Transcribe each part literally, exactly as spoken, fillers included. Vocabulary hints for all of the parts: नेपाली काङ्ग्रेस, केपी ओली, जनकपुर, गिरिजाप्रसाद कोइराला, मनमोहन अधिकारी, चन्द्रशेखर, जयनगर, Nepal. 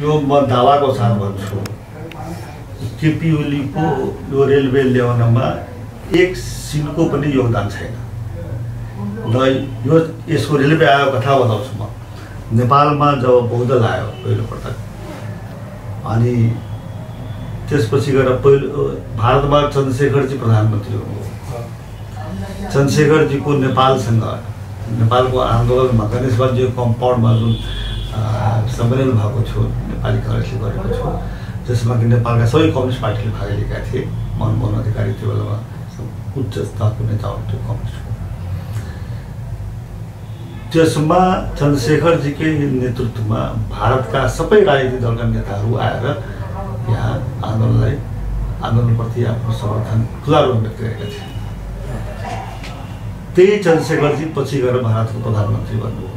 यो म धावाको साथ भन्छु केपी ओलीको यो रेलवे ल्याउनमा एक सिलको पनि योगदान छैन। ल यो यसको रेलवे आयो कथा बताउँछु म। नेपालमा जब बहुदल आयो पहिलोपटक अनि त्यसपछि गएर पहिलो भारतमा चन्द्रशेखरजी प्रधानमन्त्री हुनुभयो। चन्द्रशेखरजीको नेपालसँग नेपालको आन्दोलनमा गणेशबाजी कम्पाउन्डमा जुन सम्मेलन भएको थियो नेपाली काङ्ग्रेसले गरेको थियो जसमा कि नेपालका सबै कम्युनिस्ट पार्टीले भाग लिएका थिए। मनमोहन अधिकारी त्यो बेलामा उच्च स्तरको नेता हुनुहुन्थ्यो कम्युनिस्टको। त्यसमा चन्द्रशेखरजीकै नेतृत्वमा भारतका सबै राजनीतिक दलका नेताहरू आएर यहाँ आन्दोलनलाई आन्दोलनप्रति आफ्नो समर्थन खुला रूपमा व्यक्त गरेका थिए। त्यही चन्द्रशेखरजी पछि गएर भारतको प्रधानमन्त्री बन्नुभयो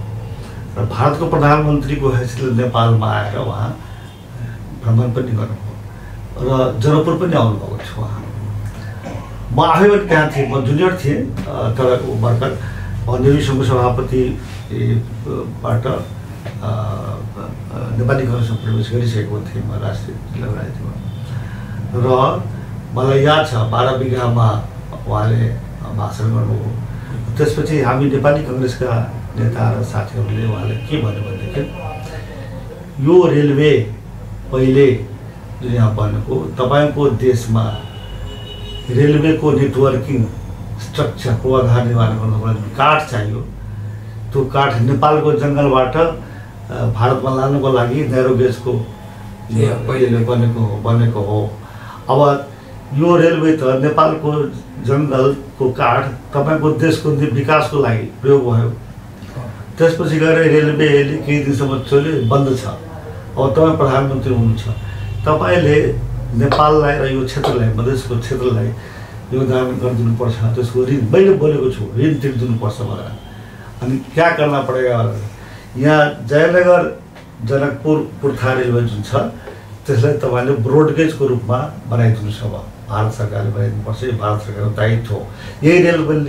र भारतको प्रधानमन्त्रीको हैसियतले नेपालमा आएर उहाँ भ्रमण पनि गर्नुभयो र जनकपुर पनि आउनुभएको थियो। उहाँ म आफै पनि त्यहाँ थिएँ, म जुनियर थिएँ तर भर्खर भन्ने सङ्घ सभापतिबाट नेपाली काङ्ग्रेसमा प्रवेश गरिसकेको थिएँ म राष्ट्रिय जिल्ला राजनीतिमा। र मलाई याद छ बाह्र बिघामा उहाँले भाषण गर्नुभयो। त्यसपछि हामी नेपाली काङ्ग्रेसका नेता र साथीहरूले उहाँले के भन्यो भनेदेखि यो रेलवे पहिले जुन यहाँ बनेको तपाईँको देशमा रेलवेको नेटवर्किङ स्ट्रक्चर को आधार निर्माण गर्नको काठ चाहियो। त्यो काठ नेपालको जङ्गलबाट भारतमा लानुको लागि नैरो गेजको पहिले बनेको बनेको हो। अब यो रेलवे त नेपालको जङ्गलको काठ तपाईँको देशको विकासको लागि प्रयोग भयो। त्यसपछि गएर रेलवेले केही दिनसम्म चल्यो, बन्द छ। अब तपाईँ प्रधानमन्त्री हुनुहुन्छ, तपाईँले नेपाललाई र यो क्षेत्रलाई मधेसको क्षेत्रलाई योगदान गरिदिनुपर्छ। त्यसको ऋण मैले बोलेको छु, ऋण तिर्दिनुपर्छ भनेर। अनि क्या गर्न परेगा भनेर यहाँ जयनगर जनकपुर पुर्था रेलवे जुन छ त्यसलाई तपाईँले ब्रोडगेजको रूपमा बनाइदिनुहोस्। अब भारत सरकारले बनाइदिनुपर्छ, यो भारत सरकारको दायित्व हो। यही रेलवे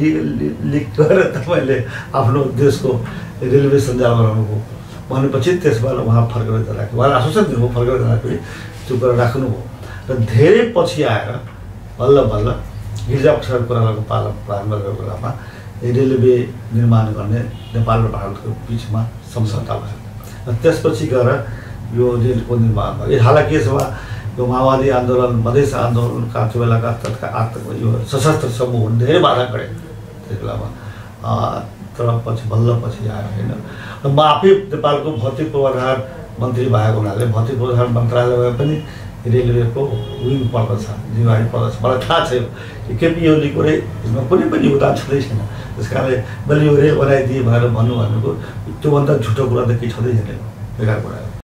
लिक गरेर तपाईँले आफ्नो देशको रेलवे सञ्जाल बनाउनुभयो भनेपछि त्यसबाट उहाँ फर्केर जाँदाखेरि उहाँले आश्वासन दिनुभयो, फर्केर जाँदाखेरि त्यो गरेर राख्नुभयो। र धेरै पछि आएर बल्ल बल्ल गिरिजाप्रसाद कोइरालाको पाला प्रारम्भ बेलामा रेलवे निर्माण गर्ने नेपाल र भारतको बिचमा सम्झौता भयो र त्यसपछि गएर यो रेलको निर्माण भयो। हालाकि यसमा यो माओवादी आन्दोलन मधेस आन्दोलनका त्यो बेलाका तत्का आतङ्क यो सशस्त्र समूह धेरै बाधा गरे त्यस बेलामा। तर पछि बल्ल पछि आएर होइन र म आफै नेपालको भौतिक पूर्वाधार मन्त्री भएको हुनाले भौतिक पूर्वाधार मन्त्रालयमा पनि रेलवेको विङ पर्दछ, जिम्मेवारी पर्दछ। मलाई थाहा छ कि केपी ओलीको यसमा कुनै पनि योगदान छँदै छैन। त्यस कारणले मैले यो रेल बनाइदिएँ भनेर भन्नु भनेको त्योभन्दा झुटो कुरा त केही छँदै छैन, बेकार कुरा हो।